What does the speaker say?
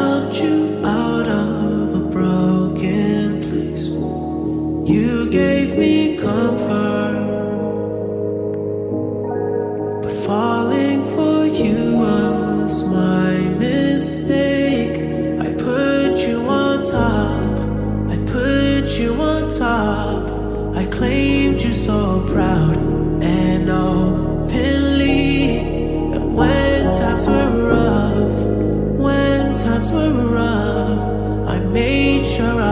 helped you out of a broken place. You gave me comfort, but falling for you was my mistake. I put you on top, I put you on top. I claimed you so proud and openly. And when times were rough, I made sure I